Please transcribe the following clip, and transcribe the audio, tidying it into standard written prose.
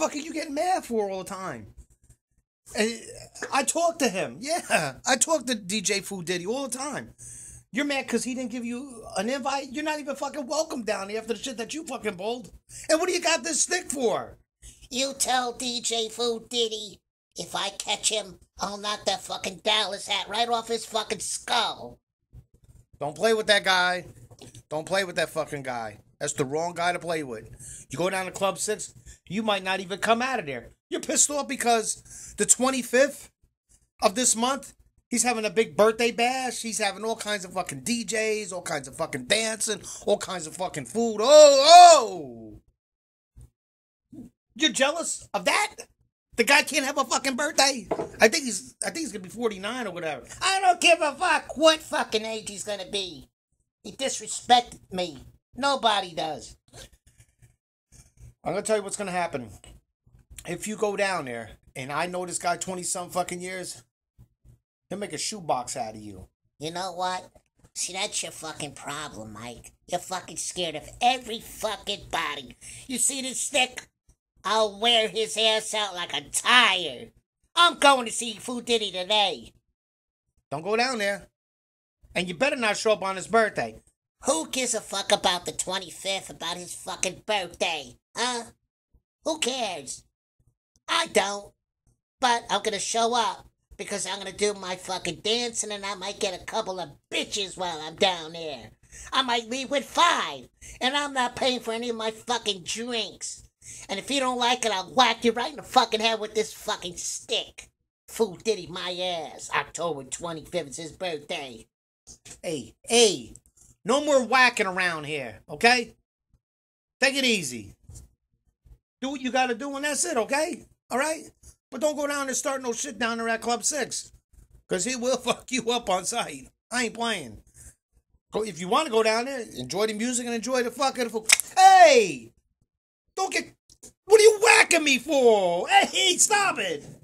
fuck are you getting mad for all the time? And I talk to him. Yeah, I talk to DJ Food Diddy all the time. You're mad because he didn't give you an invite? You're not even fucking welcome down here after the shit that you fucking pulled. And what do you got this stick for? You tell DJ Food Diddy if I catch him, I'll knock that fucking Dallas hat right off his fucking skull. Don't play with that guy. Don't play with that fucking guy. That's the wrong guy to play with. You go down to Club 6, you might not even come out of there. You're pissed off because the 25th of this month, he's having a big birthday bash. He's having all kinds of fucking DJs, all kinds of fucking dancing, all kinds of fucking food. Oh! You're jealous of that? The guy can't have a fucking birthday? I think he's gonna be 49 or whatever. I don't give a fuck what fucking age he's gonna be. He disrespected me. Nobody does. I'm gonna tell you what's gonna happen. If you go down there, and I know this guy 20-some fucking years, he'll make a shoebox out of you. You know what? See, that's your fucking problem, Mike. You're fucking scared of every fucking body. You see this stick? I'll wear his ass out like a tire. I'm going to see Food Diddy today. Don't go down there. And you better not show up on his birthday. Who gives a fuck about the 25th, about his fucking birthday? Huh? Who cares? I don't. But I'm going to show up. Because I'm going to do my fucking dancing and I might get a couple of bitches while I'm down there. I might leave with 5. And I'm not paying for any of my fucking drinks. And if you don't like it, I'll whack you right in the fucking head with this fucking stick. Food Diddy my ass. October 25th is his birthday. Hey. No more whacking around here, okay? Take it easy. Do what you got to do and that's it, okay? All right? But don't go down and start no shit down there at Club 6. Because he will fuck you up on sight. I ain't playing. If you want to go down there, enjoy the music and enjoy the fucking food. Hey! Don't get... What are you whacking me for? Hey, stop it!